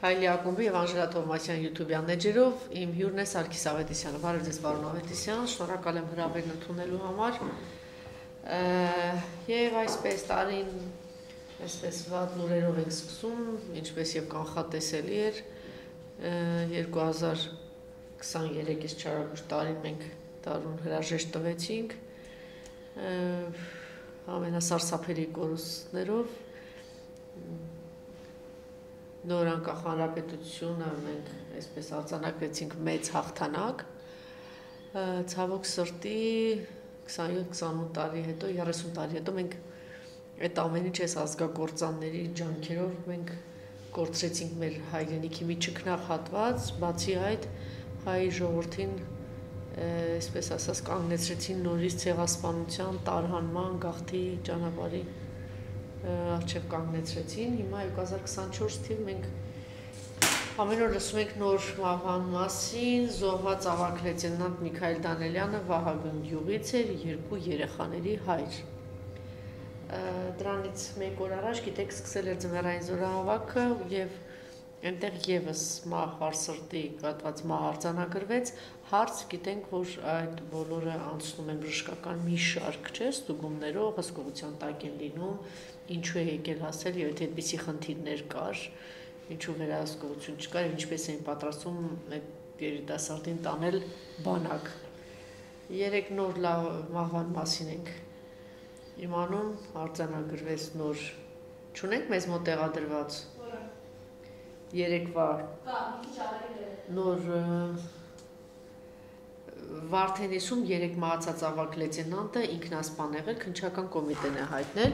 Հայելի Ակումբի և Անժելա Թովմասյան YouTube-յան նեջերով, իմ հյուրն է Սարգիս Ավետիսյանը, բարև ձեզ պարոն Ավետիսյան, շնորհակալ եմ հրավերն ընդունելու համար։ Եվ այսպես տարին, այսպես վատ լուրերով ենք սկսում, ինչպես և կանխատեսելի էր, 2023-ից չարագուշ տարին մենք տարուն հրաժեշտ տվեցինք, ամենասարսափելի կորուստներով, Նոր անկախ հանրապետությունը մենք այսպես արձանագրեցինք մեծ հաղթանակ, ցավոք սրտի 27-28 տարի հետո, 30 տարի հետո մենք այդ ամեն ինչ այս ազգագործանների ջանքերով մենք կորցրեցինք մեր հայրենիքի մի չքնաղ հատված, բացի այդ հայ ժողովրդին այսպես ասած կանգնեցրեցին նորից ցեղասպանության, տարհանման, գաղթի ճանապարհի Արչև կանգնեցրեցին, հիմա 2024 թիվ մենք ամեն օր լսում ենք նոր մահվան մասին, զոհված ավագ լեյտենանտ Միքայել Դանելյանը Վահագն գյուղից էր, երկու երեխաների հայր։ Դրանից մեկ օր առաջ, գիտեք, սկսել էր ձմեռային զորավարքը և այնտեղ ևս մահ վարսրտի կատված մահ արձանագրվեց, հարց գիտենք, որ այդ բոլորը անցնում են բժշկական մի շարք չէ, ստուգումներով, հսկողության տակ են լինում, ինչու է եկել հասել եւ եթե այդպիսի խնդիրներ կար, ինչու վերահսկողություն չկար, ինչպես էին պատրաստում այդ երիտասարդին տանել բանակ։ Երեք նոր մահվան մասին ենք իմանում, արձանագրվեց նոր, չունենք մեզ մոտ տեղադրված Երեկվա նոր Վարդենիսում երեք մահացած ավագ լեյտենանտը ինքնասպան եղել, քննչական կոմիտեն է հայտնել։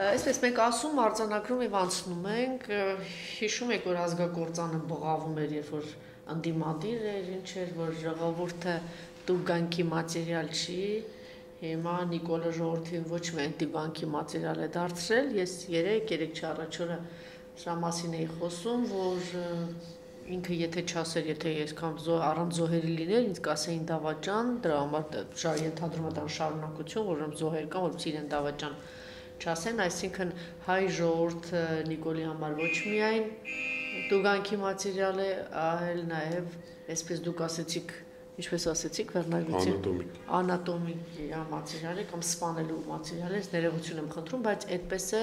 Այսպես մենք ասում, արձանագրում եւ անցնում ենք, հիշում եք, որ ազգագործանը բղավում էր, երբ որ ընդդիմադիր էր, ինչ էր, որ ժողովուրդը տուգանքի մատերիալ չի, Հիմա Նիկոլա ժողովրդին ոչ միայն տուգանքի մատերիալ է դարձրել, ես 3-3 առաջ օրը Սրա մասին էի խոսում, որ ինքը եթե չասեր, եթե եսքան առանց զոհերի լիներ, ինձ կասեին դավաճան, դրա համար ենթադրում դրան շարունակություն, որ զոհեր կան, որպես իրեն դավաճան չասեն, այսինքն հայ ժողովուրդը Նիկոլի համար ոչ միայն տուգանքի մատերիալ է, այլ նաև, այսպես դուք ասեցիք, ինչպես ասեցիք, վերնագրություն անատոմիկի մատերիալ է կամ սպանելու մատերիալ է, ներողություն եմ խնդրում, բայց այդպես է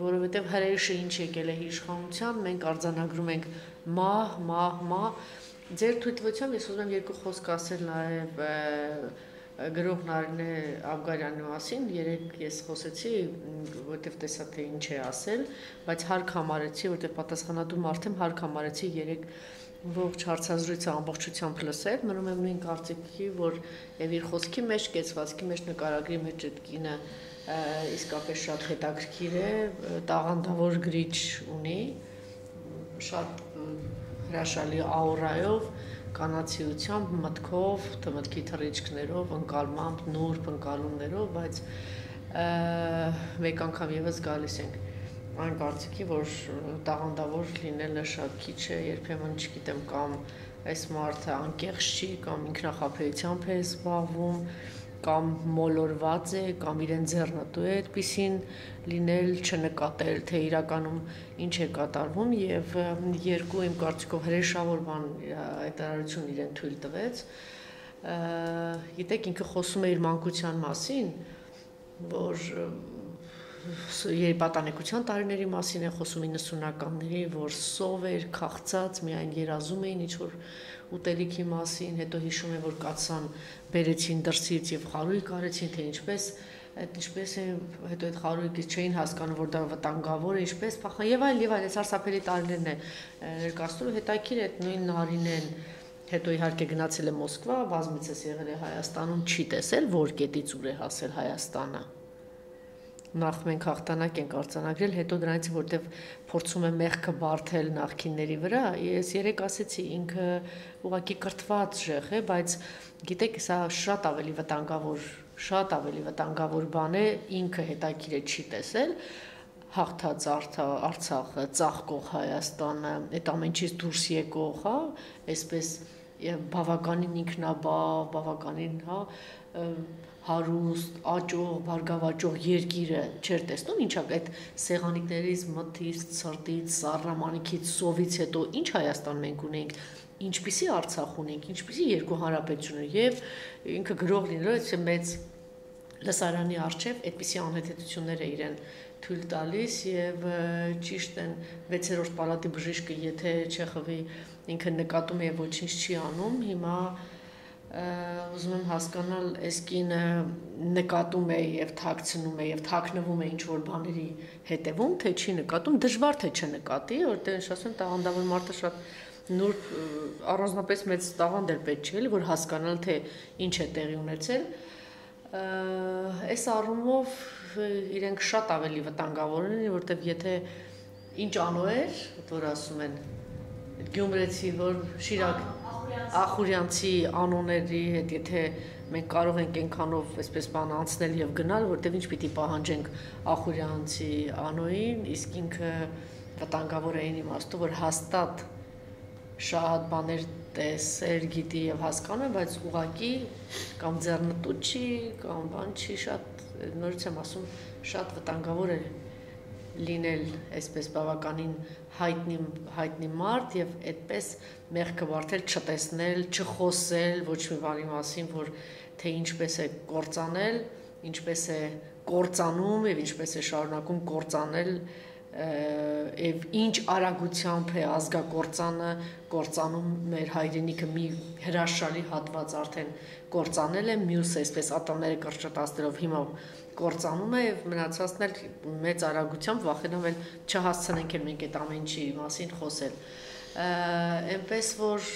որովհետև հրեշը ինչ եկել է իշխանության, մենք արձանագրում ենք մահ, ձեր թույլտվությամբ ես ուզում եմ երկու խոսք ասել նաև գրող Նարինե Աբգարյանի մասին, երեկ ես խոսեցի, որտեվ տեսա թե ինչ է ասել, բայց հարկ համարեցի, որտեվ պատասխանատու մարդեմ հարկ համարեցի երեկ ողջ հարցազրույցը ամբողջությամբ լսել, մնում եմ նույն կարծիքի, որ եւ իր խոսքի մեջ, կեցվածքի մեջ, նկարագրի մեջ այդ կինը իսկապես շատ հետաքրքիր է, տաղանդավոր գրիչ ունի, շատ հրաշալի աուրայով, կանացիությամբ, մտքով, մտքի թռիչքներով, ընկալմամբ, նուրբ ընկալումներով, բայց մեկ անգամ եւս գալիս ենք Այն կարծիքի, որ տաղանդավոր լինելը շատ քիչ է, երբեմն չգիտեմ կամ այս մարդը անկեղծ չի, կամ ինքնախաբեությամբ է զբաղվում, կամ մոլորված է, կամ իրեն ձեռնտու է այդպիսին լինել, չնկատել, թե իրականում ինչ է կատարվում եւ երկու իմ կարծիքով հրեշավոր բան այդ արարություն իրեն թույլ տվեց։ Գիտեք, ինքը խոսում է իր մանկության մասին, որ Երիտասարդության տարիների մասին է խոսում 90-ականների, որ սով էր, քաղցած, միայն երազում էին ինչ-որ ուտելիքի մասին, հետո հիշում է, որ կացան բերեցին դրսից եւ խարույկ արեցին, թե ինչպես հետո այդ խարույկից չէին հասկանում, որ դա վտանգավոր է, ինչպես փախան եւ այլ սարսափելի տարիներն է ներկայացնում, հետաքրքիր է այդ նույն Նարինեն Հետո իհարկե գնացել է Մոսկվա, բազմիցս եղել է Հայաստանում, չի տեսել, որ կետից ուր է հասել Հայաստանը։ Նախ մենք հաղթանակ ենք արձանագրել, հետո դրանից որտեվ փորձում է մեղքը բարդել նախկինների վրա, ես երեկ ասեցի ինքը ուղղակի կրթված ժեղ է, բայց գիտեք, սա շատ ավելի վտանգավոր բան է, ինքը հետաքրքիր է չի տեսել, հաղթած Արցախը, ծաղկող Հայաստանը, այդ ամենից դուրս եկող, այսպես բավականին ինքնաբավ, բավականին հարուստ, աճող, բարգավաճող երկիրը չեր տեսնում, ինչա այդ սեղանիկներից, մթից, ցրտից, սառնամանիքից, սովից հետո ինչ Հայաստան մենք ունենք, ինչպիսի Արցախ ունենք, ինչպիսի երկու հանրապետություններ եւ ինքը գրող լինելը այս մեծ լսարանի արչեւ այդպիսի անհետությունները իրեն թույլ տալիս եւ ճիշտ են 6-րդ պալատի բժիշկը եթե Չեխովի ինքը նկատում է ոչինչ չի անում հիմա ուզում եմ հասկանալ այս կինը նկատում է եւ թաքցնում է եւ թաքնվում է ինչ որ բաների հետեւում թե չի նկատում դժվար թե չնկատի որտեղ ասեմ տաղանդավոր մարդը շատ նուրբ առանձնապես մեծ տաղանդ էլ պետք չէ որ հասկանալ թե ինչ է տեղի ունեցել Այս առումով իրենք շատ ավելի վտանգավոր են, որտեվ եթե ինչ անոեր, որ ասում են Գյումրեցի, որ Շիրակ Ախուրյանցի անոների հետ, եթե մենք կարող ենք այնքանով այսպես բան անցնել եւ գնալ, որտեվ ինչ պիտի պահանջենք Ախուրյանցի անոին, իսկ ինքը վտանգավոր է այն իմաստով, որ հաստատ շատ բաներ տեսեր, գիտի եւ հասկանում, բայց ուղակի կամ ձեռնտուտ չի, կամ բան չի, շատ նորից եմ ասում, շատ վտանգավոր է լինել այսպես բավականին հայտնի մարդ եւ այդպես մեղքը վարդել, չտեսնել, չխոսել ոչ մի բանի մասին, որ թե ինչպես է կործանել, ինչպես է կործանում եւ ինչպես է շարունակում կործանել Եվ ինչ արագությամբ է ազգակործանը կործանում մեր հայրենիքը մի հրաշալի հատված արդեն կործանել է, մյուսը այսպես ատամները կրճտացնելով հիմա կործանում է եւ մնացածն էլ մեծ արագությամբ վախենով էլ չհասցնենք էլ մենք այդ ամեն ինչի մասին խոսել։ Այնպես որ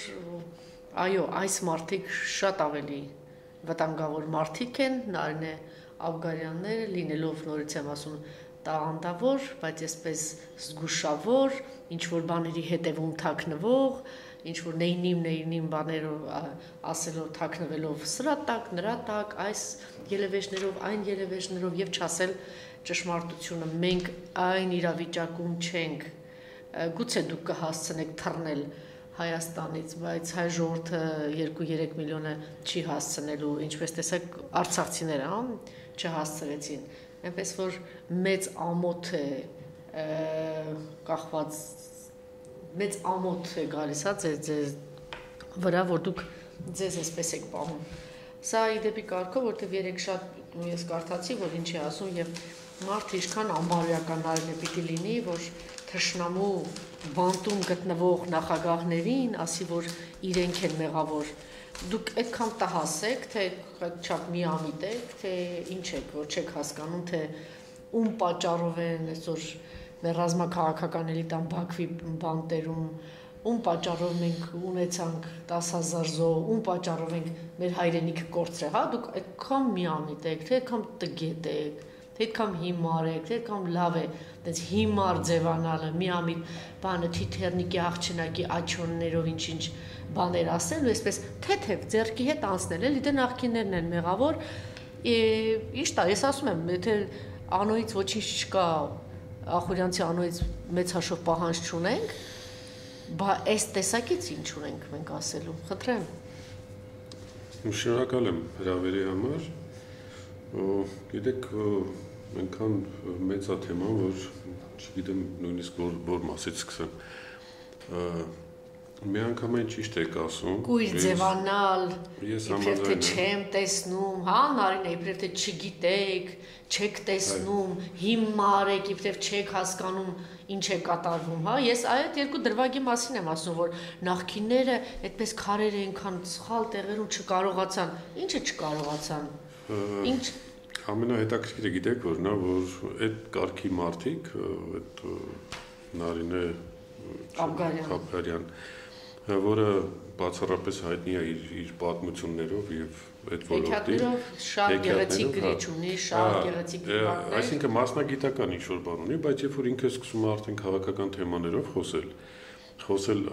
այո, այս մարդիկ շատ ավելի վտանգավոր մարդիկ են, Նարինե Աբգարյանները լինելով նորից եմ ասում տաղանդավոր, բայց այսպես զգուշավոր, ինչ որ բաների հետևում թաքնվող, ինչ որ նեյնիմ բաներով ասելով թաքնվելով սրա տակ, նրա տակ, այս ելևեջներով, այն ելևեջներով եւ չասել ճշմարտությունը, մենք այն իրավիճակում չենք, գուցե դուք կհասցնեք թռնել Հայաստանից, բայց հայ ժողովուրդը 2-3 միլիոնը չի հասցնելու, ինչպես տեսեք արցախցիները, չհասցրեցին։ Այնպես որ մեծ ամոթ է կախված մեծ ամոթ է գալիս հա ձեզ վրա որ դուք ձեզ էսպես եք պահում սա իդեպի կարգով որտեվ երեք շատ ես կարդացի որ ինչի ասում եւ մարդը ինչքան անբարոյական արել պիտի լինի որ թշնամու բանտում գտնվող նախագահներին ասի որ իրենք են մեղավոր Դուք այդքան տհասեք, թե չափ միամիտ եք, թե ինչ եք, որ չեք հասկանում, թե ում պատճառով են այսօր մեր ռազմաքաղաքականների տան Բաքվի բանտերում, ում պատճառով մենք ունեցանք 10,000 զոհ, ում պատճառով ենք մեր հայրենիքը կորցրել, հա, դուք այդքան միամիտ եք, թե այդքան տգետ եք, թե այդքան հիմար եք, թե այդքան լավ է, այդպես հիմար ձևանալը, միամիտ բանը թիթեռնիկի աղջնակի աչոններով ինչ-ինչ բաներ ասել ու այսպես թեթև ձերքի հետ անցնել էլի դե նախկիններն են մեղավոր ի՞նչն է ես ասում եմ եթե անոյից ոչինչ չկա ախորյանցի անոյից մեծ հաշով պահանջ չունենք բա այս տեսակից ինչ ունենք մենք ասելու խնդրեմ շնորհակալ եմ հրավերի համար գիտեք այնքան մեծ է թեման որ չգիտեմ նույնիսկ որ մասից սկսեմ Մի անգամ այն ճիշտ եք ասում։ Կույր ձևանալ, իբրև թե չեմ տեսնում, հա, Նարինե, իբրև թե չգիտեք, չեք տեսնում, հիմար եք, իբրև չեք հասկանում ինչ է կատարվում, հա։ Ես այդ երկու դրվագի մասին եմ ասում, որ նախկինները այդպես քարերը այնքան սխալ տեղերում չկարողացան, ինչը չկարողացան։ Ինչ ամենահետաքրքիրը գիտեք որ նա որ այդ կարգի մարդիկ, այդ Նարինե Աբգարյան որը բացառապես հայտնի է իր պատմություններով եւ այդ ոլորտի շատ գեղեցիկ գրիչ ունի, շատ գեղեցիկ բան։ Այսինքն մասնագիտական ինչ որ բան ունի, բայց երբ որ ինքը սկսում է արդեն քաղաքական թեմաներով խոսել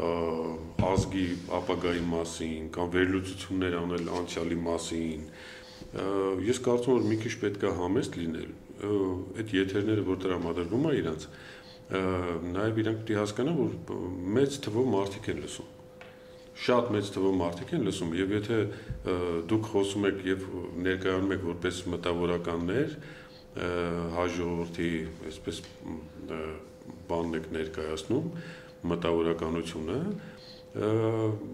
ազգի ապագայի մասին, կամ վերլուծություններ անել անցյալի մասին, ես կարծում եմ որ մի քիչ պետք է համեստ լինել, այդ եթերները որ տրամադրվում է իրանց Նաև իրանք պետք է հասկանան, որ մեծ թվով մարդիկ են լսում։ Շատ մեծ թվով մարդիկ են լսում եւ եթե դուք խոսում եք եւ ներկայանում եք որպես մտավորականներ հաջորդի այսպես բանն եք ներկայացնում մտավորականությունը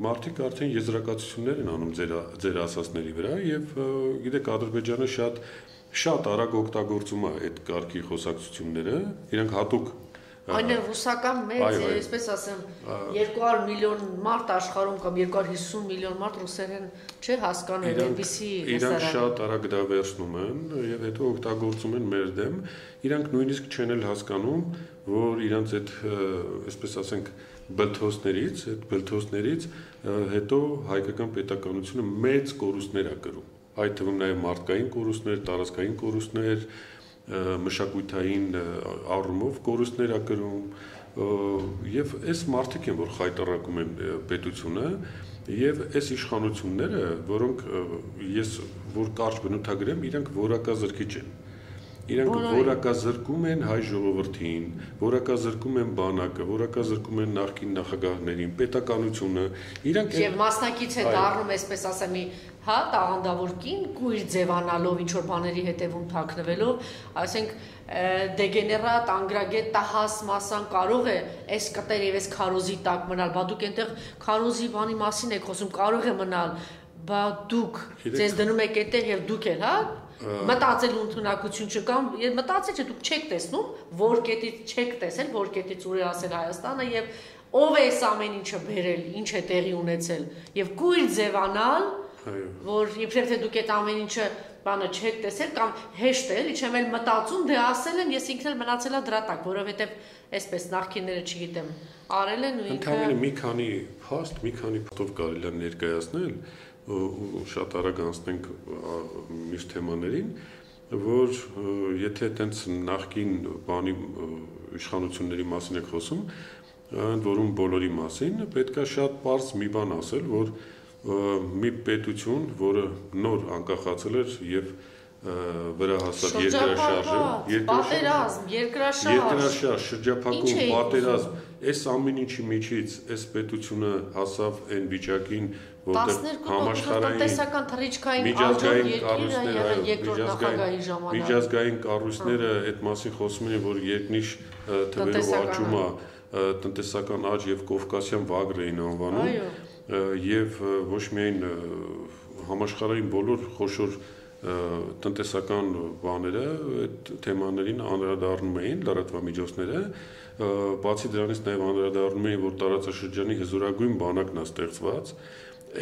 մարդիկ արդեն եզրակացություններ են անում ձեր ասածների վրա եւ գիտեք Ադրբեջանը շատ արագ օգտագործում է այդ կարգի խոսակցությունները իրանք հատուկ Այն է ռուսական մեծ, այսպես ասեմ, 200 միլիոն մարդ աշխարհում կամ 250 միլիոն մարդ ռուսերեն չէ հասկանում, այնպիսի իրանք շատ արագ դա վերցնում են եւ հետո օգտագործում են մեր դեմ, իրանք նույնիսկ չեն էլ հասկանում, որ իրանք այդ, այսպես ասենք, բլթոսներից հետո հայկական պետականությունը մեծ կորուստներ է կրում, այդ թվում նաեւ մարդկային կորուստներ, տարածքային կորուստներ մշակութային առումով կորուստներ է կրում եւ այս մարդիկ են որ խայտարակում են պետությունը եւ այս իշխանությունները որոնք ես որ կարճ բնութագրեմ իրանք որակազրկիչ են իրանք որակազրկում են հայ ժողովրդին որակազրկում են բանակը որակազրկում են նախկին նախագահներին պետականությունը իրանք եւ մասնակից է դառնում այսպես ասեմ հա տաղանդավոր կին գույր ձևանալով ինչ որ բաների հետևում թաքնվելով ասենք դեգեներատ անգրագետ տահաս մասան կարող է այս կտեր եւ այս քարոզի տակ մնալ բա դուք այնտեղ քարոզի բանի մասին եք խոսում կարող է մնալ բա դուք ձեզ դնում եք այդտեղ եւ դուք էլ հա մտածելու ընդունակություն չկա եւ մտածեցի դուք չեք տեսնում որ կետից չեք տեսել որ կետից ուր է ասել Հայաստանը եւ ով է այս ամեն ինչը բերել ինչ է տեղի ունեցել եւ գույր ձևանալ Vor իբրև դուք այդ ամեն ինչը բանը չեք տեսել կամ հեշտ է, իչեմ էլ մտածում, դե ասել են, ես ինքն էլ մնացել եմ դրա տակ, որովհետև այսպես նախկինները չգիտեմ, արել են ու ինքը Ընդհանրապես մի քանի փաստ, մի քանի փոթով կարելի է ներկայացնել, շատ արագ անցնենք մյուս թեմաներին, որ եթե այտենց նախկին բանի իշխանությունների մասին եք խոսում, ընդ որում բոլորի մասին, պետք է շատ պարզ մի բան ասել, որ մի պետություն, որը նոր անկախացել էր եւ վրահասակ երկրաշարժ շրջափակում պատերազմ այս ամեն ինչի միջից այս պետությունը հասավ այն վիճակին որտեղ համաշխարհային միջազգային կառույցները այդ մասին խոսում են որ երկնիշ թվերով աճում է տնտեսական աճ եւ կովկասյան վագր էին անվանում Եվ ոչ միայն համաշխարհային բոլոր խոշոր տնտեսական բաները այդ թեմաներին անդրադառնում էին լրատվամիջոցները, բացի դրանից նաև անդրադառնում էին, որ տարածաշրջանի հզորագույն բանակն է ստեղծված,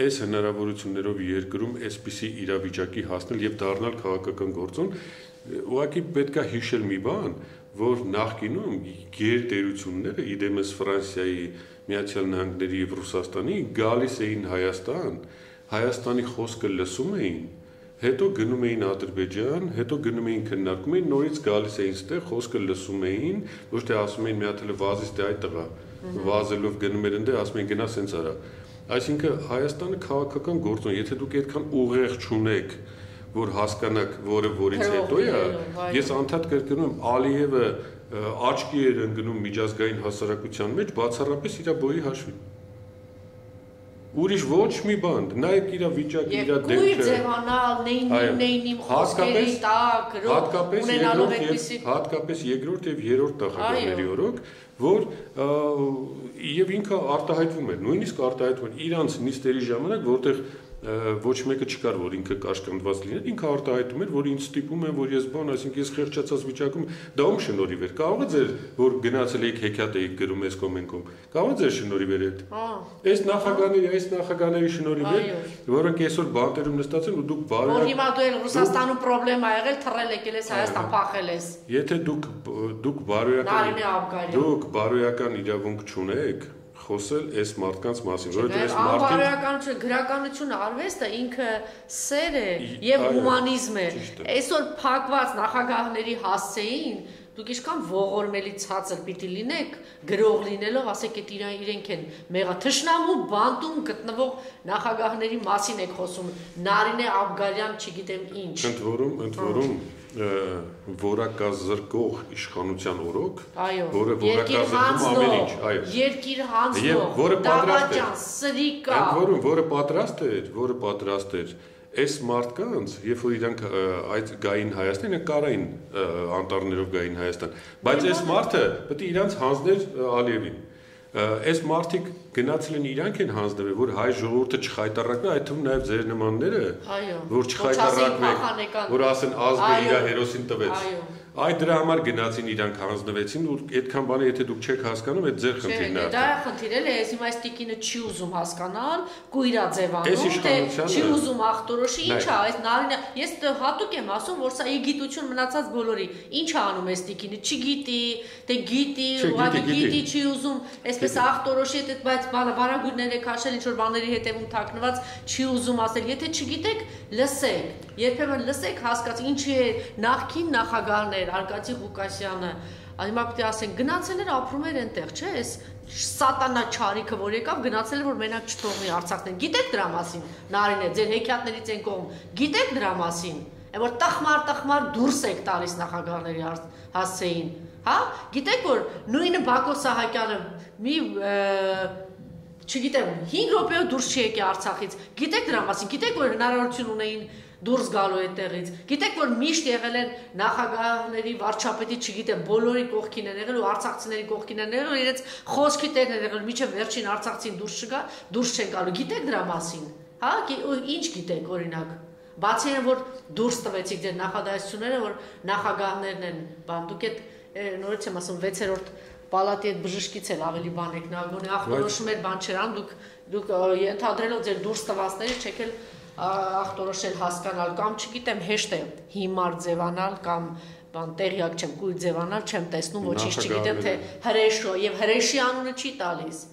այս հնարավորություններով երկրում այսպիսի իրավիճակի հասնել եւ դառնալ քաղաքական գործոն, ուղղակի պետք է հիշել մի բան, որ նախկինում գերտերությունները իդեմս Ֆրանսիայի Միացյալ Նահանգների և Ռուսաստանի գալիս էին Հայաստան, Հայաստանի խոսքը լսում էին, հետո գնում էին Ադրբեջան, հետո գնում էին քննարկում էին, նորից գալիս էին ստեղ խոսքը լսում էին, ոչ թե ասում էին մի հատ էլ վազից դե այդ տղա, վազելով գնում էր ընդե, ասում էին գնա սենց արա։ Այսինքն Հայաստանը քաղաքական գործոն, եթե դուք այդքան ուղեղ չունեք, որ հասկանաք որը որից հետո է, ես անդադ կրկնում եմ Ալիևը աչքի էր ընկնում միջազգային հասարակության մեջ բացառապես իր բոյի հաշվին։ Ուրիշ ոչ մի բան, նայեք իր վիճակը, իր դեմքը։ Եվ գույր ձևանալ, նեին իմ խոսքերի տակ, ունենալով այդպիսի։ Հատկապես երկրորդ եւ երրորդ նախագահների օրոք, որ եւ ինքը արտահայտվում էր, նույնիսկ արտահայտվում էր իրանց նիստերի ժամանակ, որտեղ ոչ մեկը չկար որ ինքը կաշկանդված լիներ ինքը արտահայտում էր որ ինձ ստիպում են որ ես բան այսինքն ես խեղճացած վիճակում դա ում շնորհիվ էր կարող է ձեր որ գնացել եք հեքիաթ եք գրում ես կոմենտում կարող է ձեր շնորհիվ էր այդ այս նախագաների շնորհիվ էր որոնք այսօր բանտերում նստած են ու դուք բարերը որ հիմա դու էլ Ռուսաստանում պրոբլեմա եղել թռել եք ես Հայաստան փախել ես եթե դուք բարոյական իրավունք չունեք Խոսել այս մարդկանց մասին, որովհետեւ այս բարոյականությունը, գրականությունը, արվեստը ինքը սեր է եւ հումանիզմ է։ Այսօր փակված նախագահների հասցեին դուք ինչքան ողորմելի ցածր պիտի լինեք, գրող լինելով ասեք այդ իրենք են մեղա թշնամու բանտում գտնվող նախագահների մասին եք խոսում, Նարինե Աբգարյան չգիտեմ ինչ։ Ընդ որում Voracazărcoh ișhanuțian oroc, vor voracazărcoh amenici, aia. Երկիր հանձնող, դավաճան, սրիկա. Որը որը պատրաստ էր, այս մարդկանց, երբ որ իրանք այդ գային Հայաստան, իրանք կարային անտառներով գային Հայաստան, բայց այս մարդը պետք է իրանք հանձներ Ալիևին. Այս մարդիկ գնացել են իրանք են հանձնվել, որ հայ ժողովուրդը չխայտարակվի, այդ թվում նաև ձեր նմանները, որ չխայտարակվեն, որ ասեն ազգը իր հերոսին տվեց։ Այդ դրա համար գնացին իրանք հանձնվեցին, որ այդքան բանը եթե դուք չեք հասկանում, այդ ձեր խնդիրն է։ Չէ, դա խնդիրն է, ես հիմա այս տիկինը չի ուզում հասկանալ, գույրա ձևանում, թե չի ուզում ախտորոշի, ի՞նչ է այս Նարինե, ես հատուկ եմ ասում, որ սա իգիտություն մնացած բոլորի։ Ի՞նչ է անում այս տիկինը, չգիտի, թե գիտի, ուղղակի գիտի, չի ուզում, այսպես ախտորոշի, բայց բարագույնները քաշել ինչ որ բաների հետևում թաքնված չի ուզում ասել, եթե չգիտեք լսեք, երբեմն լսեք, հասկացեք ինչի է նախքին նախագահներ Արկադի Ղուկասյանը, հիմա պետք է ասեն գնացել էր ապրում էր այնտեղ, չէ՞, այս սատանա չարիքը որ եկավ գնացել էր որ մենակ չթողնի Արցախն, գիտեք դրա մասին, Նարինե, ձեր հեքիաթներից են կողմ, գիտեք դրա մասին, որ տխմար դուրս եք տալիս նախագահների հասցեին, հա, գիտեք որ նույնը Բակո Սահակյանը մի չգիտեմ, 5 րոպեով դուրս չի եկի Արցախից։ Գիտեք դրա մասին, գիտեք որ հնարավորություն ունեին դուրս գալու այդտեղից։ Գիտեք որ միշտ եղել են նախագահների, վարչապետի, չգիտեմ, բոլորի կողքին են եղել ու արցախցիների կողքին են եղել ու իրենց խոսքի տերն են եղել, միջև վերջին արցախցին դուրս չգա, դուրս չեն գալու։ Գիտեք դրա մասին։ Հա, ինչ գիտեք օրինակ։ Բացի այն որ դուրս տվեցիք ձեր նախադասությունները, որ նախագահներն են, բան դուք այդ նորից եմ ասում 6-րդ Պալատի այդ բժշկից էլ ավելի բան եք նալգոնի, ախտորոշում էր բան չերան, դուք ենթադրելով ձեր դուրս տվածները չեք էլ ախտորոշել հասկանալ, կամ չգիտեմ հեշտ է հիմար ձևանալ, կամ բան տեղյակ չեմ, կույր ձևանալ չեմ տեսնում, ոչինչ չգիտեմ, թե հրեշո, և հրեշի անունը չի տալիս,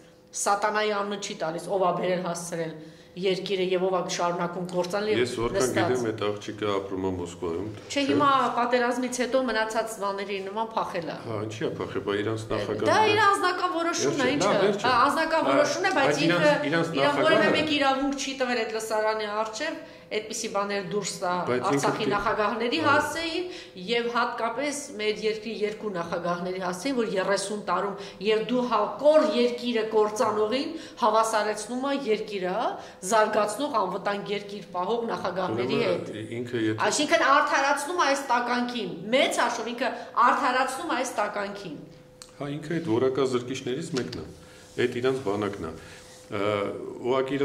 սատանայի անունը չի տալիս, ով ա բերել հասցրել երկիրը եւ ով շարունակում գործան լինի։ Ես որքան գիտեմ, այդ աղջիկը ապրում է Մոսկվայում։ Չէ, հիմա պատերազմից հետո մնացած բաների նման փախել է։ Հա, ինչի՞ է փախել, բայց իրանց նախագահը։ Դա իր անձնական որոշումն է, ինչը։ Հա, անձնական որոշումն է, բայց իրան որևէ մեկ իրավունք չի տվել այդ լսարանի առջև, այդպիսի բաներ դուրս տա Արցախի նախագահների հասցեին եւ հատկապես մեր երկրի երկու նախագահների հասցեին, որ 30 տարում եւ դու հակոր երկիրը կործանողին հավասարեցնում է երկիրը զարգացնող անվտանգ երկիր պահող նախագահների հետ։ Այսինքն արդարացնում է այս տականքին, մեծ հաշվով ինքը արդարացնում է այս տականքին։ Հա, ինքը այդ որակազրկիչներից մեկն է, այդ իրանց բանակն է։ Ուղղակի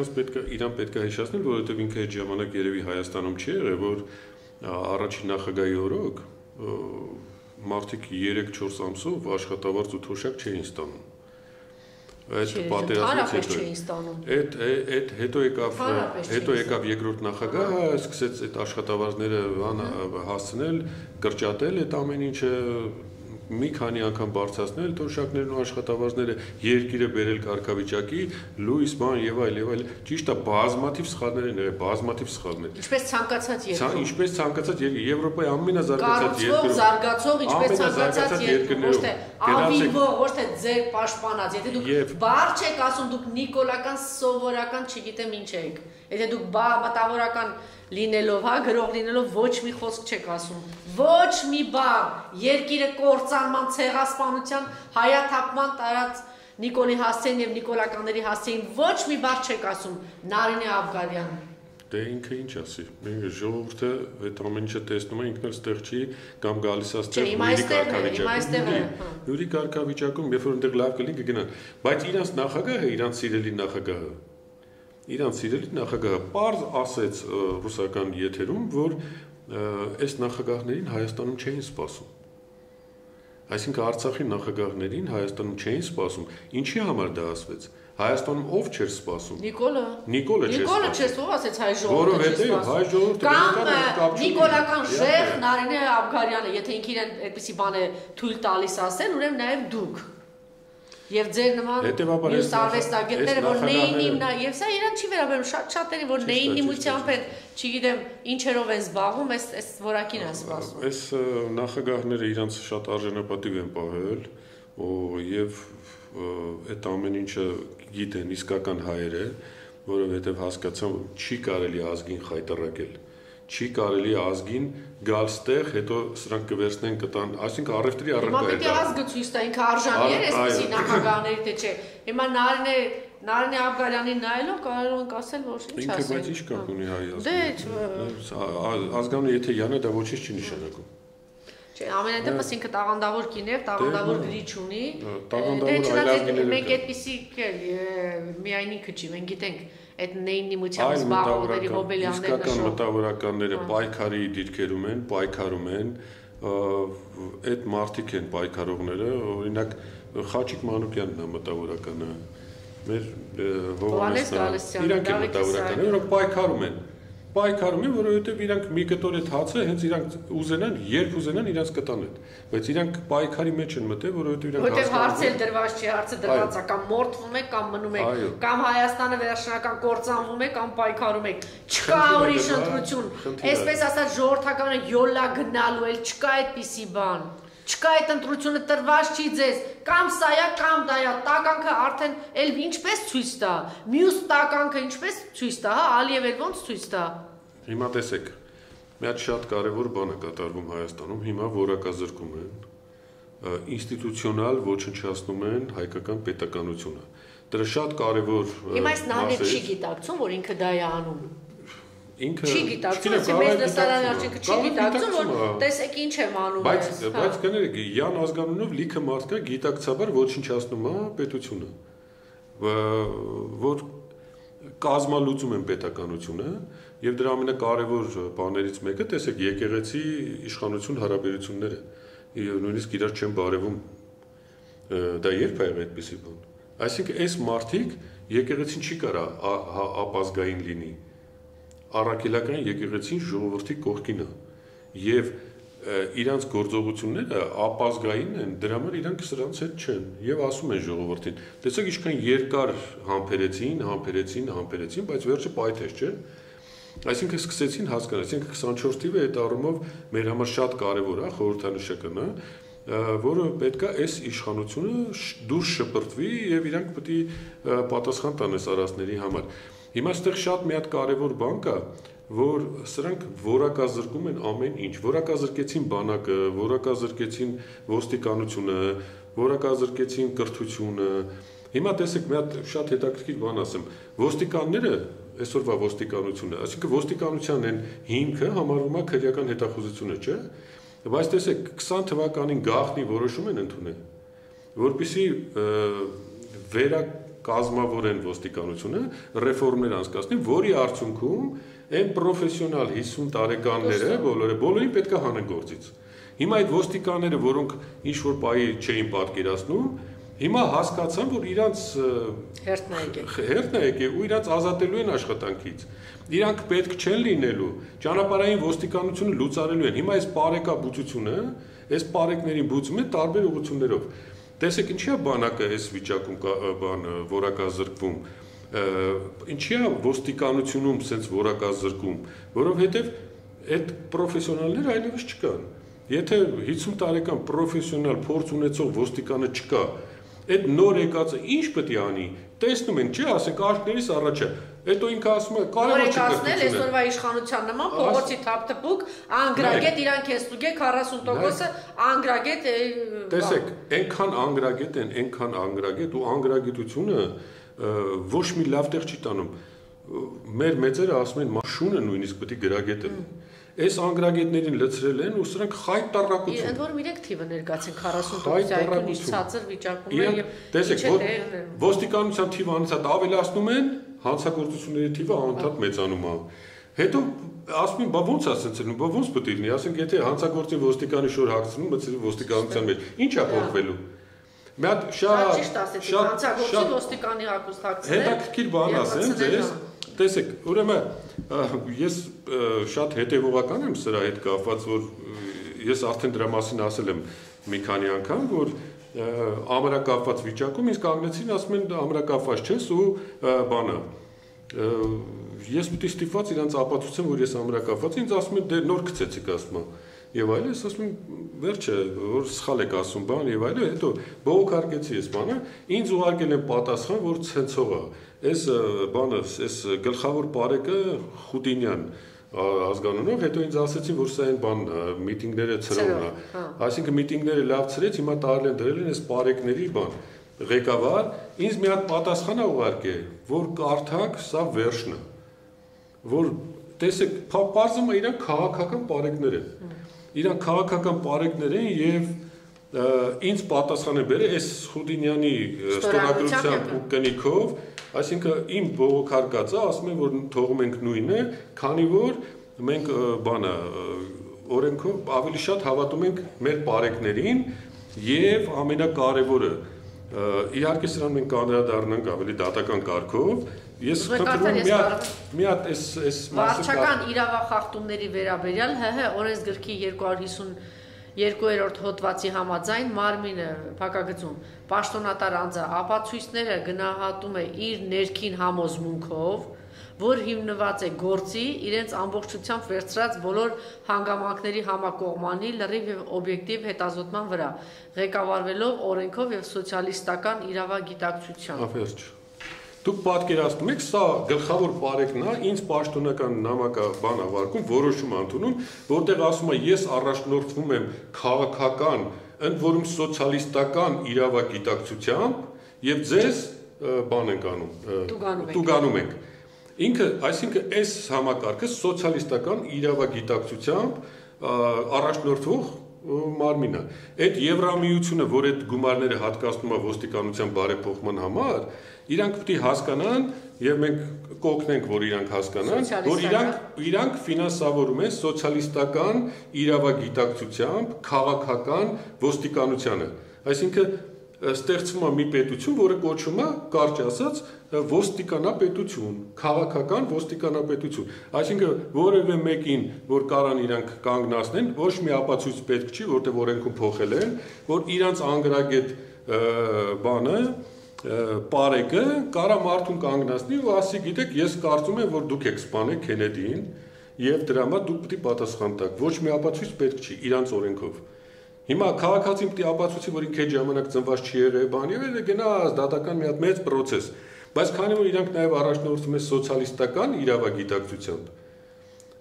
իրան պետք է հիշեցնել, որովհետև ինքը այդ ժամանակ երևի Հայաստանում չի եղել, որ առաջին նախագահի օրոք մարդիկ 3-4 ամսով աշխատավարձ ու թոշակ չէին ստանում։ Հետո եկավ երկրորդ նախագահը, սկսեց այդ աշխատավարձները հասցնել, կրճատել այդ ամեն ինչը, մի քանի անգամ բարձրացնել թոշակներն ու աշխատավարձները, երկիրը բերել կարգավիճակի, լույս բան եւ այլ, ճիշտ է, բազմաթիվ սխալներ են եղել, բազմաթիվ սխալներ։ Ինչպես ցանկացած երկրում։ Ինչպես ցանկացած երկրում, Եվրոպայի ամենազարգացած երկրում։ Զարգացող, ինչպես ցանկացած երկրում, ոչ թե ավիվող, ոչ թե ձեր պաշտպանած, եթե դուք բարձ եք ասում, դուք նիկոլական, սովորական, չգիտեմ ինչ եք։ Եթե դուք մտավորական լինելով, հա, գրող լինելով ոչ մի խոսք չեք ասում, ոչ մի բան երկիրը կործանման, ցեղասպանության, հայաթափման տարած Նիկոլի հասցեին եւ նիկոլականների հասցեին ոչ մի բան չեք ասում, Նարինե Աբգարյան։ Դե ինքը ինչ ասի, ինքը ժողովուրդը այդ ամեն ինչը տեսնում է, ինքն էլ ստեղ չի կամ գալիս է ստեղ յուրի կարգավիճակում, երբ որ այնտեղ լավ կլինի կգնան, բայց իրանց նախագահը, իրանց սիրելի նախագահը իրան սիրելի նախագահը պարզ ասեց ռուսական եթերում, որ այս նախագահներին Հայաստանում չէին սպասում։ Այսինքն Արցախի նախագահներին Հայաստանում չէին սպասում։ Ինչի համար դա ասվեց։ Հայաստանում ով չէր սպասում։ Նիկոլը չէր սպասում։ Նիկոլը չէր սպասում, ասեց հայ ժողովուրդը չէր սպասում։ Որովհետև հայ ժողովուրդը կամ Նիկոլական ժեղ Նարինե Աբգարյանը, եթե ինքը իրեն այդպիսի բան է թույլ տալիս ասեն, ուրեմն նաև դուք։ Եվ ձեր նման մյուս արվեստագետները, որ նեին իմնա, և սա իրան չի վերաբերում, շատերին, որ նեին իմությամբ են, չի գիտեմ, ինչերով են զբաղվում, այս որակին է սպասում։ Այս նախագահները իրանց շատ արժանապատիվ են պահել, և այդ ամեն ինչը գիտեն իսկական հայերը, որովհետև հասկացան, չի կարելի ազգին խայտառակել։ չի կարելի ազգին գալ ստեղ, հետո սրանք կվերցնեն կտան, այսինքն առևտրի առարկա է դա։ Հիմա պետք է ազգը ցույց տա, ինքը արժանի է այսպիսի նախագահների, թե չէ։ Հիմա Նարինե Աբգարյանին նայելով կարող ենք ասել, որ ինչ ասել։ Ինքը բայց ի՞նչ կապ ունի հայ ազգին։ Ազգանը եթե յանը դա ոչինչ չի նշանակում։ Չէ, ամենատեղս ինքը տաղանդավոր կին է, տաղանդավոր գրիչ ունի։ Տաղանդավոր այլազգիներ։ Մենք այդպիսի միայն ինքը չի, մենք գիտենք։ Այդ նեյնի մությամբ զբաղվողների հոբելյանները շո։ Իսկական մտավորականները պայքարի դիրքերում են, պայքարում են, այդ մարդիկ են պայքարողները, օրինակ Խաչիկ Մանուկյանն է մտավորականը, մեր Հովանեսն, իրանք են մտավորականները, որոնք պայքարում են, որովհետև իրանք մի կտոր այդ հացը հենց իրանք ուզենան, երբ ուզենան իրանք կտան այդ, բայց իրանք պայքարի մեջ են մտել, որովհետև իրանք հասկանում են, որտեղ հարցը դրված չի, հարցը դրված է, կամ մորթվում է, կամ մնում է, կամ Հայաստանը վերջնական կործանվում է, կամ պայքարում է, չկա ուրիշ ընտրություն, այսպես ասած ժողովրդականը յոլա գնալու էլ չկա այդպիսի բան։ Չկա այդ ընտրությունը տրված չի ձեզ, կամ սա է, կամ դա է, տականքը արդեն էլ ինչպես ցույց տա, մյուս տականքը ինչպես ցույց տա, Ալիևը ոնց ցույց տա։ Հիմա տեսեք, մի հատ շատ կարևոր բան է կատարվում Հայաստանում, հիմա որակազրկում են, ինստիտուցիոնալ ոչնչացնում են հայկական պետականությունը։ Դրա շատ կարևոր Հիմա այս նահանգը չի գիտակցում, որ ինքը դա է անում։ Չի գիտակցում, այսի մեզ նստարան արջինքը չի գիտակցում, որ տեսեք ինչ եմ անում ես։ Բայց կներեք, Յան ազգանունով լիքը մարդկան գիտակցաբար ոչնչացնում է պետությունը, որ կազմալուծում են պետականությունը, և դրա ամենակարևոր բաներից մեկը, տեսեք, եկեղեցի իշխանություն հարաբերությունները, նույնիսկ իրար չեն բարևում, դա երբ է այդպիսի բան։ Այսինքն այս մարդիկ եկեղեցին չի կարա ապազգային լինի, առաքելական եկեղեցին ժողովրդի կողքին է եւ իրանց գործողությունները ապազգային են, դրա համար իրանք սրանց հետ չեն եւ ասում են ժողովրդին, տեսեք ինչքան երկար համբերեցին, բայց վերջը պայթեց, չէ՞։ Այսինքն սկսեցին հասկանալ, այսինքն 24 թիվը այդ առումով մեր համար շատ կարեւոր է, խորհրդանշական է, որը պետք է այս իշխանությունը դուրս շպրտվի եւ իրանք պետք է պատասխան տան այս արածների համար։ Հիմա այստեղ շատ մի հատ կարևոր բան կա, որ սրանք որակազրկում են ամեն ինչ, որակազրկեցին բանակը, որակազրկեցին ոստիկանությունը, որակազրկեցին կրթությունը։ Հիմա տեսեք, մի հատ շատ հետաքրքիր բան ասեմ, ոստիկանները, այսօրվա ոստիկանությունը, այսինքն ոստիկանության են հիմքը համարվում է քրեական հետախուզությունը, չէ՞։ Բայց տեսեք, 20 թվականին գաղտնի որոշում են ընդունել, որպեսզի կազմավորեն ոստիկանությունը, ռեֆորմներ անցկացնեն, որի արդյունքում այն պրոֆեսիոնալ 50 տարեկանները բոլորին պետք է հանեն գործից։ Հիմա այդ ոստիկանները, որոնք ինչ-որ պահի չէին պատկերացնում, հիմա հասկացան, որ իրանց հերթն է եկել ու իրանց ազատելու են աշխատանքից։ Իրանք պետք չեն լինելու, ճանապարհային ոստիկանությունը լուծարելու են։ Հիմա այս պարեկաբուծությունը, այս պարեկներին բուծում են տարբեր ուղղություններով։ Տեսեք, ինչի է բանակը այս վիճակում որակազրկվում, ինչի է ոստիկանությունում սենց որակազրկում, որովհետև այդ պրոֆեսիոնալները այլևս չկան։ Եթե 50 տարեկան պրոֆեսիոնալ փորձ ունեցող ոստիկանը չկա, այդ նոր եկածը ինչ պետք է անի, տեսնում են, չէ, ասենք աչքերիս առաջ է։ Հետո ինքը ասում է, կարևոր չի կրթությունը։ Այսօրվա իշխանության նման փողոցի թափթփուկ, անգրագետ իրանք են ստուգել 40%-ը անգրագետ։ Տեսեք, այնքան անգրագետ են, այնքան անգրագետ ու անգրագիտությունը ոչ մի լավ տեղ չի տանում։ Մեր մեծերը ասում են, մաշունը նույնիսկ պետք է գրագետ լինի։ Այս անգրագետներին լցրել են ու սրանք խայտառակություն։ Ընդ որում իրենք թիվը ներկացին 40%-ից ցածր վիճակում են եւ տեսեք, ոստիկանության թիվը անընդհատ ավելացնում են, հանցագործությունների թիվը անընդհատ մեծանում է։ Հետո ասում են, բա ո՞նց է սենց լինում, բա ո՞նց պետք է լինի, ասենք եթե հանցագործին ոստիկանի շոր հագցնում, մտցրի ոստիկանության մեջ, ի՞նչ է փոխվելու։ Մի հատ շատ հանցագործի ոստիկանի հագուստ հագցնել։ Հետաքրքիր բան ասեմ ձեզ, տեսեք, ուրեմն ես շատ հետևողական եմ սրա հետ կապված, որ ես արդեն դրա մասին ասել եմ մի քանի անգամ, որ ամրակապված վիճակում ինձ կանգնեցին, ասում են ամրակապված չես ու բանը։ Ես պիտի ստիպված իրանց ապացուցեմ, որ ես ամրակապված, ինձ ասում են դե նոր գցեցիք ասում եմ։ Եվ այլ ես ասում եմ վերջը, որ սխալ եք ասում բան եւ այլ, հետո բողոքարկեցի ես բանը, ինձ ուղարկել են պատասխան, որ ցենցող է։ Այս բանը, այս գլխավոր պարեկը Խուտինյան ազգանունով, հետո ինձ ասացին, որ սա այն բանն է, միտինգները ծրումն է, այսինքն միտինգները լավ ծրեց, հիմա տարել են դրել են այս պարեկների բան, ղեկավար, ինձ մի հատ պատասխան ուղարկել, որ կարդաք, սա վերջն է, որ տեսեք, բարձում է իրանք քաղաքական պարեկներ են, իրանք քաղաքական պարեկներ են եւ ինձ պատասխան է բերել այս Խուդինյանի ստորագրությամբ ու կնիքով, այսինքն իմ բողոքարկածը ասում են որ թողում ենք նույնը, քանի որ մենք բանը օրենքով ավելի շատ հավատում ենք մեր բարեկներին եւ ամենակարևորը իհարկե սրան մենք անդրադառնանք ավելի դատական կարգով, ես քննարկում մի հատ այս վարչական իրավախախտումների վերաբերյալ ՀՀ օրենսգրքի 252-րդ հոդվածի համաձայն մարմինը փակագծում պաշտոնատար անձը ապացույցները գնահատում է իր ներքին համոզմունքով, որ հիմնված է գործի իրենց ամբողջությամբ վերցրած բոլոր հանգամանքների համակողմանի լրիվ եւ օբյեկտիվ հետազոտման վրա, ղեկավարվելով օրենքով եւ սոցիալիստական իրավագիտակցությամբ։ Դուք պատկերացնում եք, սա գլխավոր բարեկն է, ինձ պաշտոնական նամակը բան ավարկում, որոշում ընդունում, որտեղ ասում է ես առաջնորդվում եմ քաղաքական, ընդ որում սոցիալիստական իրավագիտակցությամբ եւ ձեզ բան ենք անում, տուգանում ենք։ Ինքը, այսինքն այս համակարգը սոցիալիստական իրավագիտակցությամբ առաջնորդվող մարմինը։ Այդ Եվրամիությունը, որ այդ գումարները հատկացնում է ոստիկանության բարեփոխման համար, իրանք պետք է հասկանան եւ մենք կօգնենք, որ իրանք հասկանան, որ իրանք ֆինանսավորում են սոցիալիստական իրավագիտակցությամբ քաղաքական ոստիկանությունը։ Այսինքն ստեղծվում է մի պետություն, որը կոչվում է կարճ ասած ոստիկանապետություն, քաղաքական ոստիկանապետություն։ Այսինքն որևէ մեկին, որ կարան իրանք կանգնացնեն, ոչ մի ապացույց պետք չի, որտեղ օրենքում փոխել են, որ իրանք անգրագետ բանը Պարեկը կարա մարդուն կանգնացնի ու ասի, գիտեք, ես կարծում եմ, որ դուք եք սպանել Քենեդիին եւ դրա համար դուք պետք է պատասխան տաք։ Ոչ մի ապացույց պետք չի իրանց օրենքով։ Հիմա քաղաքացին պետք է ապացուցի, որ ինքը ժամանակ ծնված չի եղել, բան եւ էլ գնաց դատական մի հատ մեծ process։ Բայց քանի որ իրանք նաեւ առաջնորդվում են սոցիալիստական իրավագիտակցությամբ,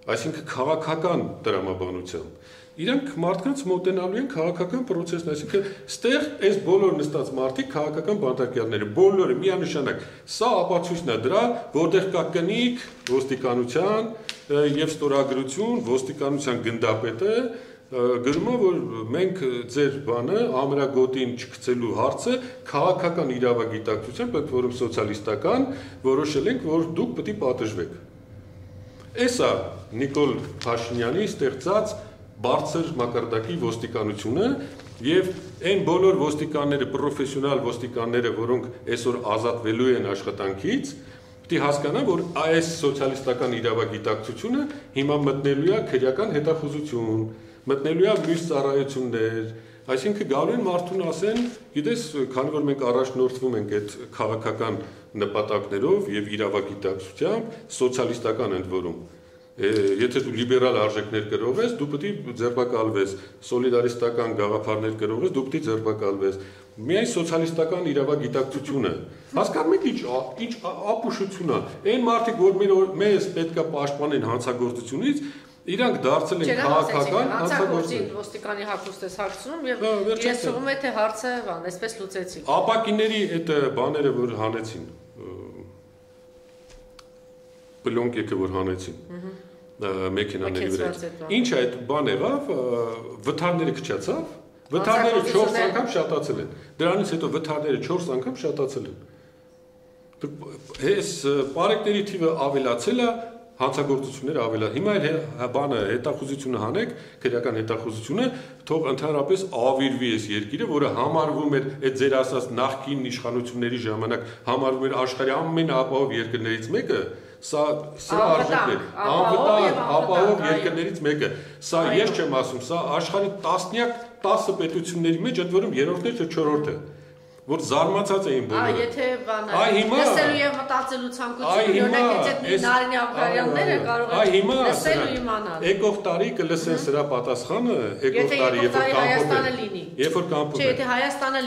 այսինքն քաղաքական դրամաբանությամբ, իրանք մարդկանց մոտենալու են քաղաքական process-ն, այսինքն ստեղ այս բոլոր նստած մարդիկ քաղաքական բանտարկյալները, բոլորը միանշանակ, սա ապացույցն է դրա, որտեղ կա կնիք, ոստիկանության եւ ստորագրություն, ոստիկանության գնդապետը գրում է, որ մենք ձեր բանը ամրագոտին չգծելու հարցը քաղաքական իրավագիտակցությամբ, այդ որում սոցիալիստական, որոշել ենք, որ դուք պետք է պատժվեք։ Էս է Նիկոլ Փաշինյանի ստեղծած բարձր մակարդակի ոստիկանությունը եւ այն բոլոր ոստիկանները, պրոֆեսիոնալ ոստիկանները, որոնք այսօր ազատվելու են աշխատանքից, պետք է հասկանան, որ այս սոցիալիստական իրավագիտակցությունը հիմա մտնելու է քրեական հետախուզություն, մտնելու է մյուս ծառայություններ, այսինքն գալու են մարդուն ասեն, գիտես, քանի որ մենք առաջնորդվում ենք այդ քաղաքական նպատակներով եւ իրավագիտակցությամբ, սոցիալիստական ընդ որում եթե դու լիբերալ արժեքներ կրողես, դու պետք է ձերբակալվես, սոլիդարիստական գաղափարներ կրողես, դու պետք է ձերբակալվես։ Միայն սոցիալիստական իրավագիտակցությունը, հասկանում եք ինչ ապուշություն է։ Այն մարդիկ, որ մեզ պետք է պաշտպանեն հանցագործությունից, իրանք դարձել են քաղաքական հանցագործներ։ Ոստիկանի հագուստ է հարցնում եւ ես ասում եմ, թե հարցը բան, այսպես լուծեցիք։ Ապակիների այդ բաները, որ հանեցին, բլոնկ եկը որ հանեցին մեքենաների վրա։ Ինչ այդ բան եղավ, վթարները քչացավ, վթարները 4 անգամ շատացել են։ Դրանից հետո վթարները 4 անգամ շատացել են։ Այս պարեկների թիվը ավելացել է, հանցագործությունները ավելացել են։ Հիմա բանը հետախուզությունը հանեք, քրեական հետախուզությունը, թող ընդհանրապես ավիրվի այս երկիրը, որը համարվում էր այդ ձեր ասած նախկին իշխանությունների ժամանակ համարվում էր աշխարհի ամենաապահով երկրներից մեկը, սա արժեք է, անվտանգ, ապահով երկրներից մեկը, սա ես չեմ ասում, սա աշխարհի տասնյակ 10 պետությունների մեջ, այդ որում երրորդն է, թե չորրորդը, Որ զարմացած էին բոլորը։ Եթե բանը լսելու եւ մտածելու ցանկությունը ունեցեք Նարինե Աբգարյանները կարող են լսել ու իմանալ։ Եկող տարի կլսեն սրա պատասխանը, եկող տարի եթե Հայաստանը լինի։ Երբ որ կամփոփ։ Չէ, եթե Հայաստանը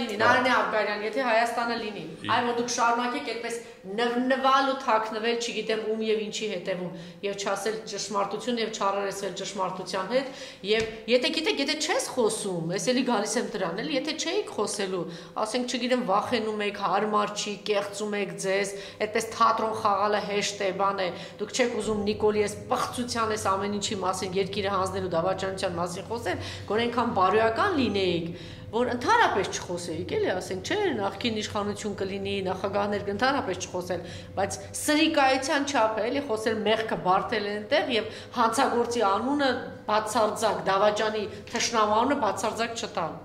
լինի, Նարինե Աբգարյան, եթե Հայաստանը լինի, այ որ դուք շարունակեք այդպես նվնվալ ու թաքնվել, չգիտեմ ում եւ ինչի հետեւում, եւ չասել ճշմարտություն եւ չառարեսել ճշմարտության հետ, եւ եթե գիտեք, եթե չես խոսում, ես էլի գալիս եմ դրան, էլի եթե չեք խոսելու, ասենք չգիտեմ վախենում եք, հարմար չի, կեղծում եք ձեզ, այդպես թատրոն խաղալը հեշտ է, բան է, դուք չեք ուզում Նիկոլի ես պղծության ես ամեն ինչի մասին, երկիրը հանձնելու դավաճանության մասին խոսել, գոնենքան բարոյական լինեիք, որ ընդհանրապես չխոսեիք, էլի, ասենք, չէ, նախկին իշխանություն կլինի, նախագահներ ընդհանրապես չխոսել, բայց սրիկայության չափ է, էլի, խոսել մեղքը բարտել այնտեղ եւ հանցագործի անունը բացարձակ, դավաճանի թշնամանունը բացարձակ չտան։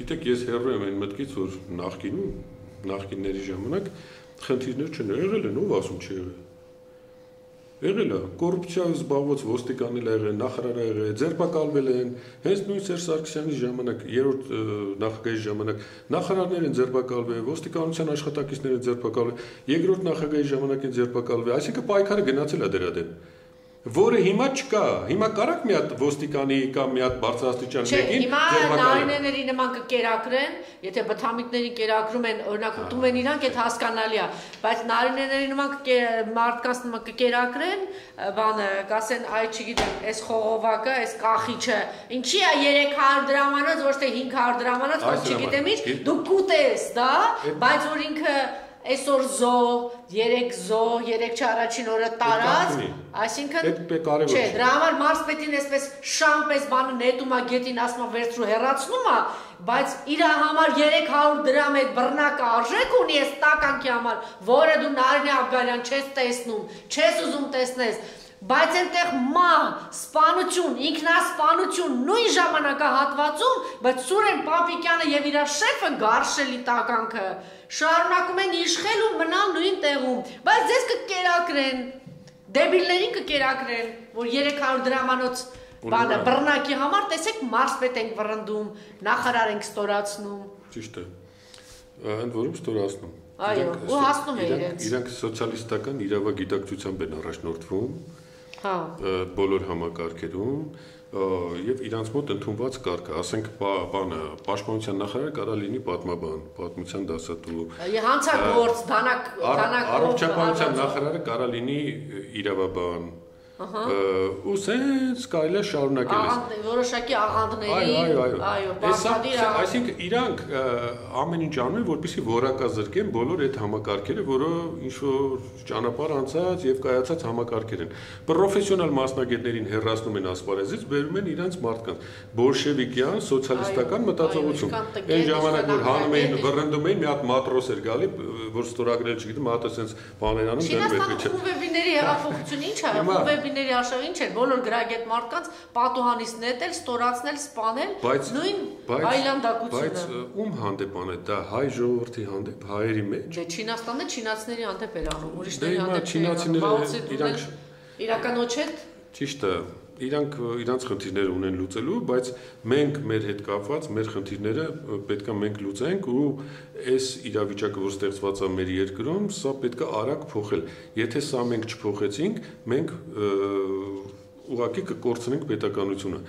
Գիտեք, ես հեռու եմ այն մտքից, որ նախկինների ժամանակ խնդիրներ չեն եղել են, ով ասում չի եղել։ Եղել է, կոռուպցիայով զբաղված ոստիկաններ եղել, նախարարը եղել, ձերբակալվել են, հենց նույն Սարգսյանի ժամանակ, երրորդ նախագահի ժամանակ նախարարներ են ձերբակալվել, ոստիկանության աշխատակիցներ են ձերբակալվել, երկրորդ նախագահի ժամանակ են ձերբակալվել, այսինքն պայքարը գնացել է դրա դեմ։ Որը հիմա չկա, հիմա կարակ մի հատ ոստիկանի կամ մի հատ բարձրաստիճան մեկին ձերբակալել։ Չէ, հիմա նարինեների նման կկերակրեն, եթե բթամիտներին կերակրում են, օրինակ ուտում են իրանք, այդ հասկանալի է, բայց նարինեների նման մարդկանց նման կկերակրեն, բանը կասեն, այ չգիտեմ, այս խողովակը, այս կախիչը, ինչի է 300 դրամանոց, ոչ թե 500 դրամանոց, չգիտեմ ինչ, դու կուտես, դա, բայց որ ինքը այսօր զո, 3 առաջին օրը տարած, այսինքն չէ, դրա համար մարզպետին այսպես շամպես բանը նետում է գետին, ասում է վերցրու հեռացնում է, բայց իր համար 300 դրամ այդ բռնակը արժեք ունի այս տականքի համար, որը դու Նարինե Աբգարյան չես տեսնում, չես ուզում տեսնես, բայց այնտեղ մահ, սպանություն, ինքնասպանություն նույն ժամանակահատվածում, բայց Սուրեն Պապիկյանը եւ իր շեֆը գարշելի տականքը շարունակում են իշխել ու մնալ նույն տեղում, բայց ձեզ կկերակրեն, դեբիլներին կկերակրեն, որ 300 դրամանոց բանը բռնակի համար, տեսեք, մարզպետ ենք վռնդում, նախարար ենք ստորացնում։ Ճիշտ է, այն որում ստորացնում։ Այո, ու հասնում է իրենց։ Իրանք սոցիալիստական իրավագիտակցությամբ են առաջնորդվում, բոլոր համակարգերում և իրանց մոտ ընդունված կարգը, ասենք բանը, պաշտպանության նախարարը կարա լինի պատմաբան, պատմության դասատու, հանցագործ, դանակով, առողջապահության նախարարը կարա լինի իրավաբան, ու սենց կարելի է շարունակել։ Որոշակի աղանդների, բարձադիր աղանդների։ Այսինքն իրանք ամեն ինչ անում են, որպեսզի որակազրկեն բոլոր այդ համակարգերը, որը ինչ-որ ճանապարհ անցած և կայացած համակարգեր են։ Պրոֆեսիոնալ մասնագետներին հեռացնում են ասպարեզից, բերում են իրանց մարդկանց բոլշևիկյան, սոցիալիստական մտածողություն։ Այն ժամանակ որ հանում էին, վռնդում էին, մի հատ մատրոս էր գալի, որ ստորագրել չգիտեմ, հատը սենց բաներ անում, դեռ Իների արշավ ինչ էր, բոլոր գրագետ մարդկանց պատուհանից նետել, ստորացնել, սպանել, նույն այլանդակությունը։ Բայց ում հանդեպ անել, դա հայ ժողովրդի հանդեպ, հայերի մեջ։ Դե Չինաստանը չինացիների հանդեպ էր անում, ուրիշների հանդեպ չէր անում, իրականոչել։ Ճիշտ է, իրանք իրանց խնդիրները ունեն լուծելու, բայց մենք մեր հետ կապված մեր խնդիրները պետք է մենք լուծենք ու այս իրավիճակը, որ ստեղծված է մեր երկրում, սա պետք է արագ փոխել։ Եթե սա մենք չփոխեցինք, մենք ուղղակի կկորցնենք պետականությունը։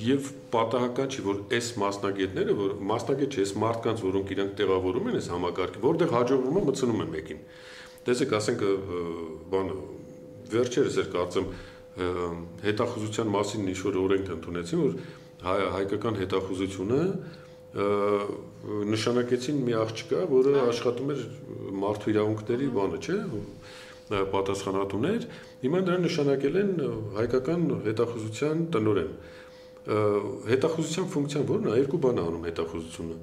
Եվ պատահական չի, որ այս մասնագետները, որ մասնագետ չէ, այս մարդկանց, որոնք իրանք տեղավորում են այս համակարգը, որտեղ հաջողվում է մտցնում են մեկին։ Տեսեք, ասենք, բանը վերջերս էր կարծեմ հետախուզության մասին ինչ-որ օրենք ընդունեցին, որ հայկական հետախուզությունը նշանակեցին մի աղջկա, որը աշխատում էր մարդու իրավունքների բանը, չէ, պատասխանատուն էր, հիմա դրան նշանակել են հայկական հետախուզության տնօրեն։ Հետախուզության ֆունկցիան որն է, երկու բան է անում հետախուզությունը։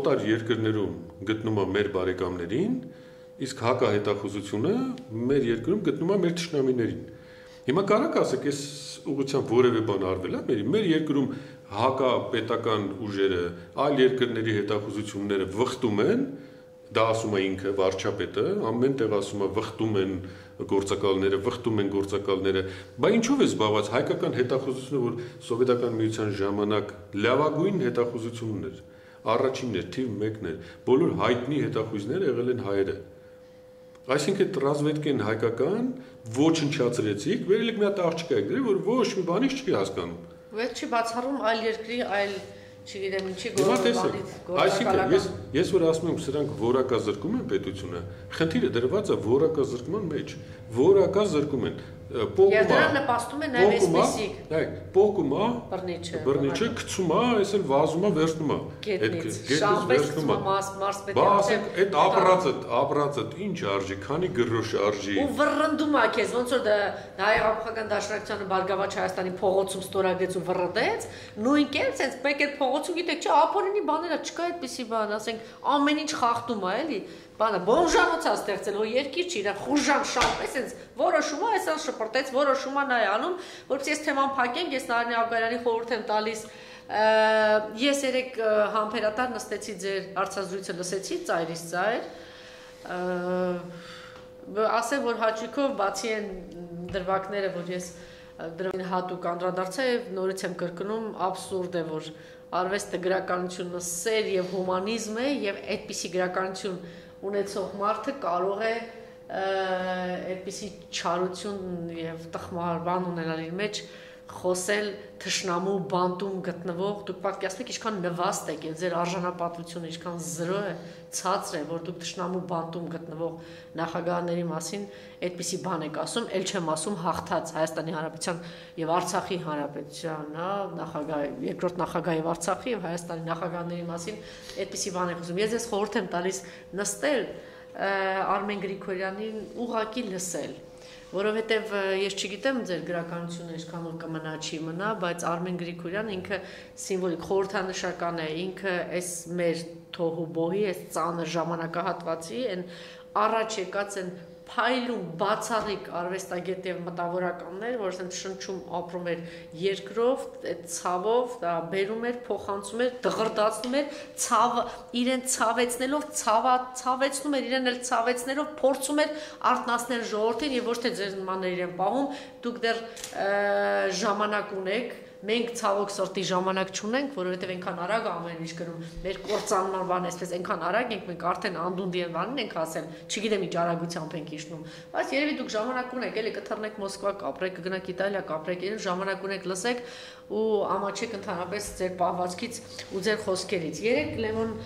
Օտար երկրներում գտնում է մեր բարեկամներին, իսկ հակահետախուզությունը մեր երկրում գտնում է մեր թշնամիներին։ Հիմա կարա ասեք, այս ուղղությամբ որևէ բան արվել է, մեր երկրում հակապետական ուժերը, այլ երկրների հետախուզությունները վխտում են, դա ասում է ինքը, վարչապետը, ամենտեղ ասում է վխտում են գործակալները, բայց ինչով է զբաղված հայկական հետախուզությունը, որ սովետական միության ժամանակ լավագույն հետախուզությունն էր։ առաջինն էր, թիվ 1-ն էր, բոլոր հայտնի հետախույզները եղել են հայերը։ Այսինքն տրանսվետկեն հայկական ոչնչացրեցիք, վերելիք մի հատ աղջիկ եք դրել, որ ոչ մի բանից չի հասկանում։ Ոչ չի բացառում այլ երկրի, այլ չգիտեմ ինչի գործակալից։ Այսինքն ես որ ասում եմ, սրանք որակազրկում են պետությունը, խնդիրը դրված է որակազրկման մեջ, որակազրկում են։ Ես դրան նպաստում է նաև այսպիսիք։ Դեք, փոկումա, բռնիչը, գցումա, այսօր վազումա, վերցնումա։ Գետնից, շարժվեցումա, մարսպետի։ Բասեք, այդ ապրածը ինչ արժի, քանի գրոշ արժի։ Ու վռնդումա քեզ, ոնց որ հայ ապահական դաշնակցության Բարգավաճ Հայաստանի փողոցում ստորագրեց ու վռնդեց, նույն կերպ այսպես մեկ էլ փողոցում գիտեք, չէ, ապօրինի բաներ է, չկա այդպիսի բան, ասենք, ամեն ինչ խախտում է, էլի։ Բանը բոժանոց է ստեղծել, որ երկիր չի, իրա խուժան շապ, այսպես որոշումա, այսպես շփրտեց, որոշումա նա է անում, որպես այս թեման փակենք, ես Նարինե Աբգարյանի խորհուրդ եմ տալիս։ Ես երեք համբերատար նստեցի ձեր հարցազրույցը լսեցի ծայրից ծայր։ Ասեմ, որ հաճույքով բացի են դրվագները, որ ես դրան հատուկ անդրադարձա եւ նորից եմ կրկնում, աբսուրդ է, որ արվեստը գրականությունը սեր եւ հումանիզմ է եւ այդպիսի գրականություն ունեցող մարդը կարող է այդպիսի չարություն եւ տխմարան ունենալ իր մեջ խոսել թշնամու բանտում գտնվող, դուք պատկերացնեք ինչքան նվաստ եք, ձեր արժանապատվությունը ինչքան զրո է, ցածր է, որ դուք թշնամու բանտում գտնվող նախագահների մասին այդպիսի բան եք ասում, ել չեմ ասում հաղթած Հայաստանի Հանրապետության եւ Արցախի Հանրապետության, հա, նախագահ, երկրորդ նախագահ եւ Արցախի եւ Հայաստանի նախագահների մասին այդպիսի բան եք ասում։ Ես ձեզ խորհուրդ եմ տալիս նստել Արմեն Գրիգորյանին ուղղակի լսել, որովհետև ես չգիտեմ ձեր գրականությունը ինչքան կմնա չի մնա, բայց Արմեն Գրիգորյան ինքը սիմվոլիկ խորհրդանշական է, ինքը այս մեր թոհուբոհի, այս ծանր ժամանակահատվածի են առաջ եկած են փայլում բացառիկ արվեստագետ եւ մտավորականներ, որ ասենք շնչում ապրում էր երկրով, այդ ցավով դա բերում էր, փոխանցում էր, դղրդացնում էր, ցավը իրեն ցավեցնելով, ցավեցնում էր, իրեն էլ ցավեցնելով փորձում էր արտնասնել ժողովրդին եւ ոչ թե ձեր նմանները իրեն պահում, դուք դեռ ժամանակ ունեք։ Մենք ցավոք սրտի ժամանակ չունենք, որովհետև այնքան արագ ամեն ինչ գրում, մեր կործանման բան էսպես այնքան արագ ենք, մենք արդեն անդունդի են վանին ենք ասել, չգիտեմ ինչ արագությամբ ենք իջնում։ Բայց երևի դուք ժամանակ ունեք, էլի կթռնեք Մոսկվա, կապրեք, կգնաք Իտալիա, կապրեք, երևի ժամանակ ունեք, լսեք ու ամաչեք ընդհանրապես ձեր պահվածքից ու ձեր խոսքերից։ Երեք լեմոն